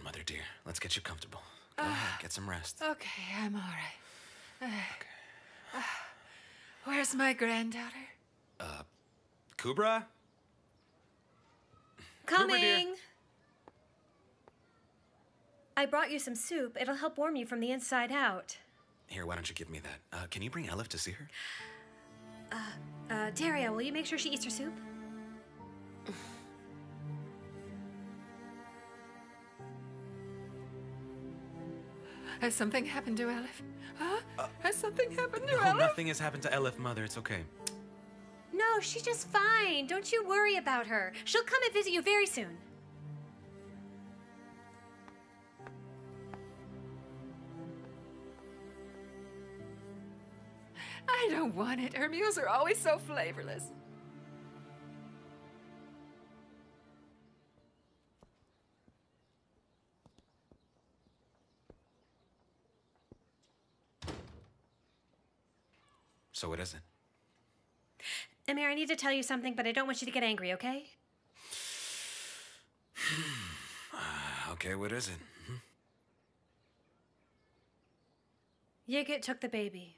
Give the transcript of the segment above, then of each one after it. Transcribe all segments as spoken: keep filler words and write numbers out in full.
on, Mother dear. Let's get you comfortable. Go uh, ahead, get some rest. Okay, I'm all right. Uh, okay. Uh, where's my granddaughter? Uh, Kübra? Coming! I brought you some soup. It'll help warm you from the inside out. Here, why don't you give me that? Uh, can you bring Elif to see her? Uh, uh, Derya, will you make sure she eats her soup? Has something happened to Elif? Huh? Uh, has something happened to no, Elif? Nothing has happened to Elif, Mother. It's okay. No, she's just fine. Don't you worry about her. She'll come and visit you very soon. I don't want it. Her meals are always so flavorless. So what is it? Emir, I need to tell you something, but I don't want you to get angry, okay? uh, okay, what is it? Mm-hmm. Yiğit took the baby.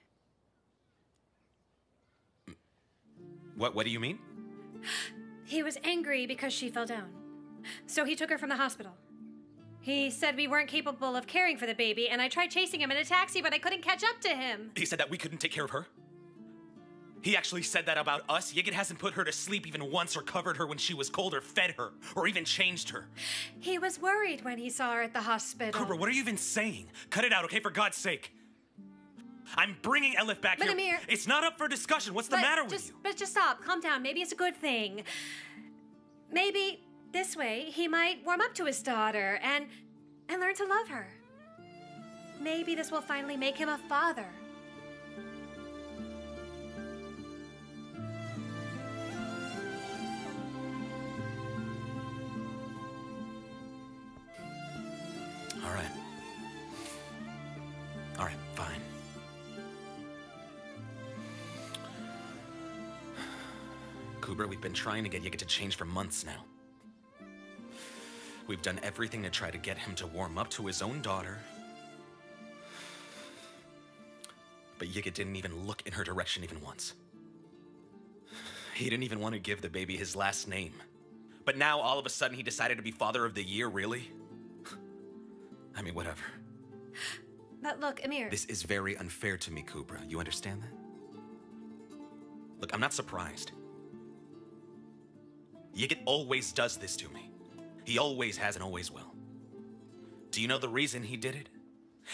What, what do you mean? He was angry because she fell down. So he took her from the hospital. He said we weren't capable of caring for the baby, and I tried chasing him in a taxi, but I couldn't catch up to him. He said that we couldn't take care of her? He actually said that about us? Yiğit hasn't put her to sleep even once, or covered her when she was cold, or fed her, or even changed her. He was worried when he saw her at the hospital. Kübra, what are you even saying? Cut it out, okay, for God's sake. I'm bringing Elif back but here. Emir, it's not up for discussion. What's the matter just, with you? But just stop. Calm down. Maybe it's a good thing. Maybe this way he might warm up to his daughter and and learn to love her. Maybe this will finally make him a father. All right. All right, fine. Kübra, we've been trying to get Yiğit to change for months now. We've done everything to try to get him to warm up to his own daughter. But Yiğit didn't even look in her direction even once. He didn't even want to give the baby his last name. But now, all of a sudden, he decided to be father of the year, really? I mean, whatever. But look, Emir... This is very unfair to me, Kübra. You understand that? Look, I'm not surprised. Yiğit always does this to me. He always has and always will. Do you know the reason he did it?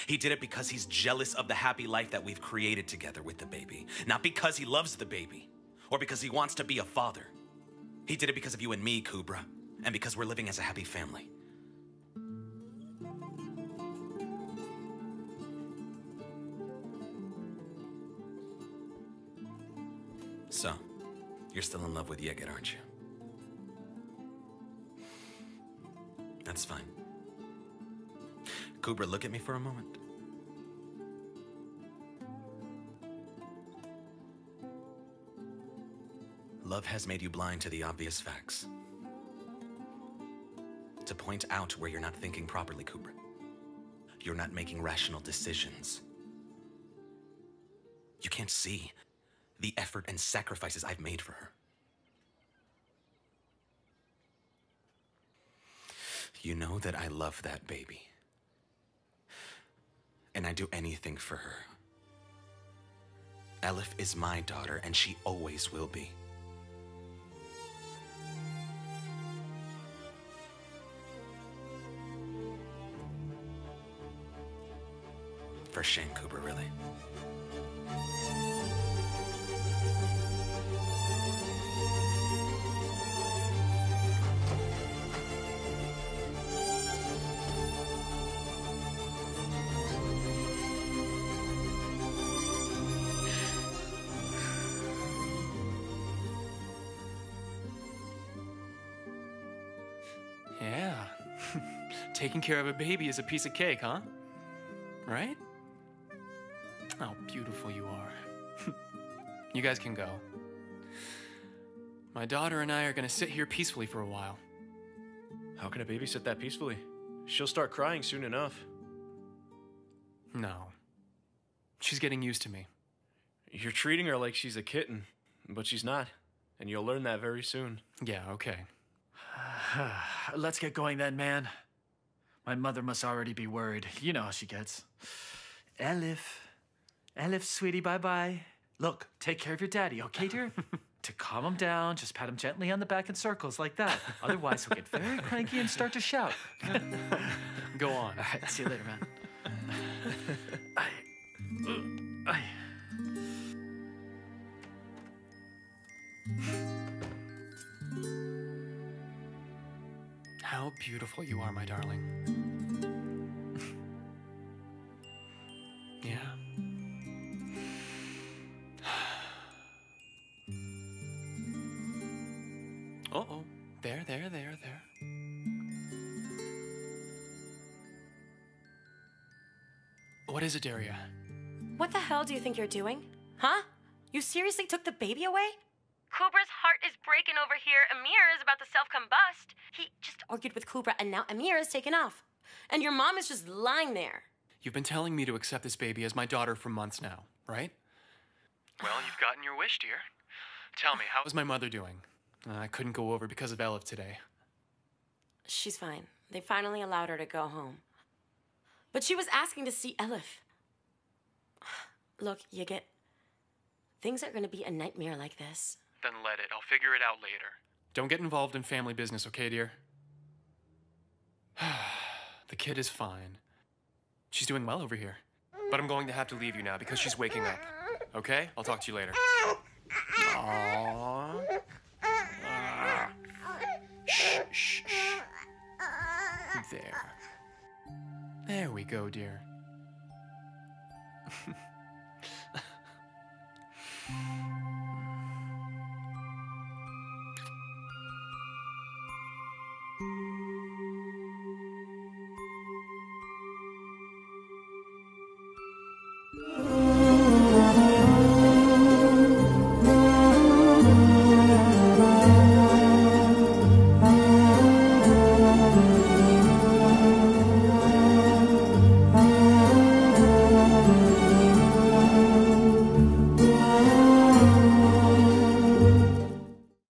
He did it because he's jealous of the happy life that we've created together with the baby. Not because he loves the baby, or because he wants to be a father. He did it because of you and me, Kübra, and because we're living as a happy family. So, you're still in love with Yiğit, aren't you? That's fine. Kübra, look at me for a moment. Love has made you blind to the obvious facts. To point out where you're not thinking properly, Kübra. You're not making rational decisions. You can't see the effort and sacrifices I've made for her. You know that I love that baby. And I do anything for her. Elif is my daughter, and she always will be. For shame, Kübra, really. Taking care of a baby is a piece of cake, huh? Right? How beautiful you are. You guys can go. My daughter and I are gonna sit here peacefully for a while. How can a baby sit that peacefully? She'll start crying soon enough. No. She's getting used to me. You're treating her like she's a kitten, but she's not. And you'll learn that very soon. Yeah, okay. Let's get going then, man. My mother must already be worried. You know how she gets. Elif. Elif, sweetie, bye-bye. Look, take care of your daddy, okay, dear? To calm him down, just pat him gently on the back in circles like that. Otherwise, he'll get very cranky and start to shout. Go on. All right, see you later, man. I, uh, I... How beautiful you are, my darling. Yeah. Uh-oh. There, there, there, there. What is it, Derya? What the hell do you think you're doing? Huh? You seriously took the baby away? Kübra's heart is breaking over here. Emir is about to self-combust. He just argued with Kübra, and now Emir is taken off. And your mom is just lying there. You've been telling me to accept this baby as my daughter for months now, right? Well, you've gotten your wish, dear. Tell me, how is my mother doing? Uh, I couldn't go over because of Elif today. She's fine. They finally allowed her to go home. But she was asking to see Elif. Look, you get... Things aren't going to be a nightmare like this. Then let it. I'll figure it out later. Don't get involved in family business, okay, dear? The kid is fine. She's doing well over here. But I'm going to have to leave you now because she's waking up. Okay? I'll talk to you later. Aww. Ah. Shh, shh, shh. There. There we go, dear.